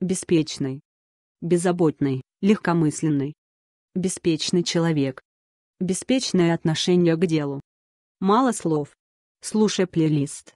Беспечный. Беззаботный, легкомысленный. Беспечный человек. Беспечное отношение к делу. Мало слов. Слушай плейлист.